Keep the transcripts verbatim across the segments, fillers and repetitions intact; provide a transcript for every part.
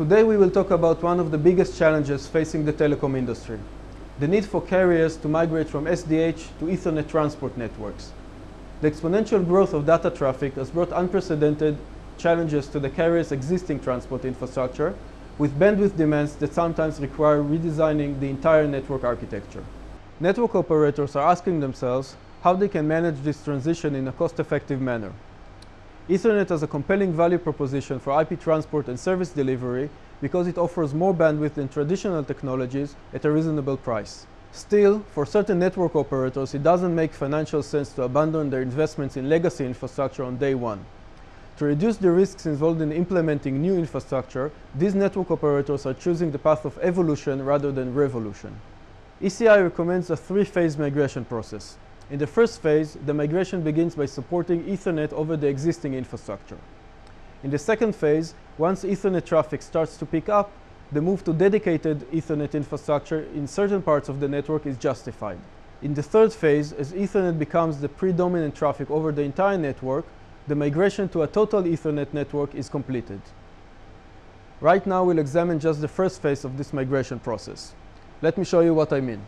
Today we will talk about one of the biggest challenges facing the telecom industry, the need for carriers to migrate from S D H to Ethernet transport networks. The exponential growth of data traffic has brought unprecedented challenges to the carrier's existing transport infrastructure, with bandwidth demands that sometimes require redesigning the entire network architecture. Network operators are asking themselves how they can manage this transition in a cost-effective manner. Ethernet has a compelling value proposition for I P transport and service delivery because it offers more bandwidth than traditional technologies at a reasonable price. Still, for certain network operators, it doesn't make financial sense to abandon their investments in legacy infrastructure on day one. To reduce the risks involved in implementing new infrastructure, these network operators are choosing the path of evolution rather than revolution. E C I recommends a three-phase migration process. In the first phase, the migration begins by supporting Ethernet over the existing infrastructure. In the second phase, once Ethernet traffic starts to pick up, the move to dedicated Ethernet infrastructure in certain parts of the network is justified. In the third phase, as Ethernet becomes the predominant traffic over the entire network, the migration to a total Ethernet network is completed. Right now we'll examine just the first phase of this migration process. Let me show you what I mean.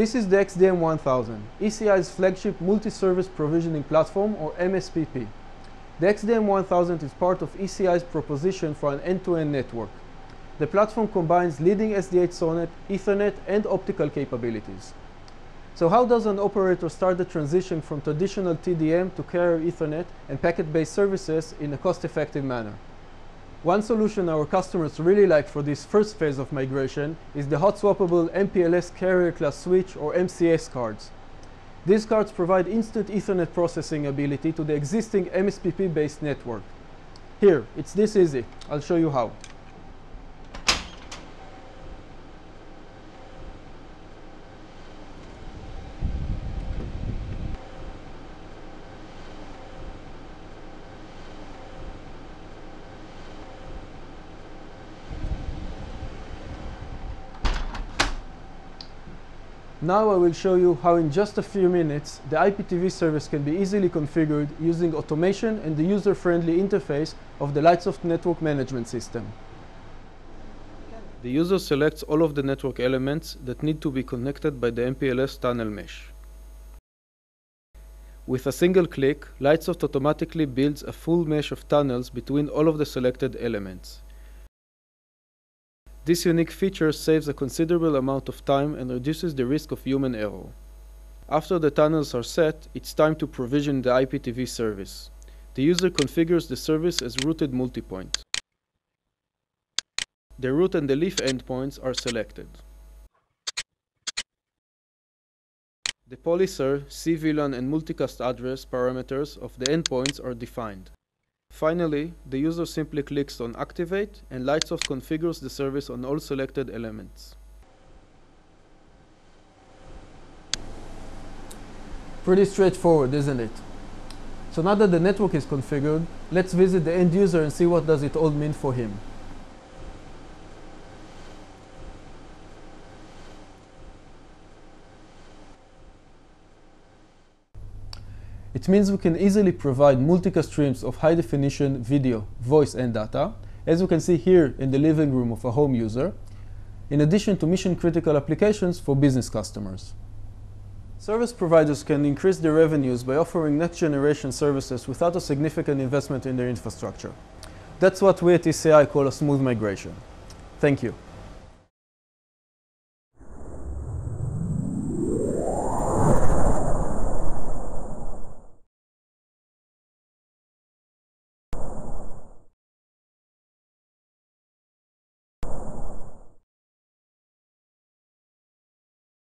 This is the X D M one thousand, E C I's flagship multi-service provisioning platform, or M S P P. The X D M one thousand is part of E C I's proposition for an end-to-end network. The platform combines leading S D H, SONET, Ethernet and optical capabilities. So how does an operator start the transition from traditional T D M to Carrier Ethernet and packet-based services in a cost-effective manner? One solution our customers really like for this first phase of migration is the hot-swappable M P L S carrier class switch, or M C S cards. These cards provide instant Ethernet processing ability to the existing M S P P-based network. Here, it's this easy. I'll show you how. Now I will show you how in just a few minutes the I P T V service can be easily configured using automation and the user-friendly interface of the Lightsoft network management system. The user selects all of the network elements that need to be connected by the M P L S tunnel mesh. With a single click, Lightsoft automatically builds a full mesh of tunnels between all of the selected elements. This unique feature saves a considerable amount of time and reduces the risk of human error. After the tunnels are set, it's time to provision the I P T V service. The user configures the service as routed multipoint. The root and the leaf endpoints are selected. The polyser, C V LAN and multicast address parameters of the endpoints are defined. Finally, the user simply clicks on Activate and Lightsoft configures the service on all selected elements. Pretty straightforward, isn't it? So now that the network is configured, let's visit the end user and see what does it all mean for him. It means we can easily provide multicast streams of high-definition video, voice and data, as you can see here in the living room of a home user, in addition to mission-critical applications for business customers. Service providers can increase their revenues by offering next-generation services without a significant investment in their infrastructure. That's what we at E C I call a smooth migration. Thank you.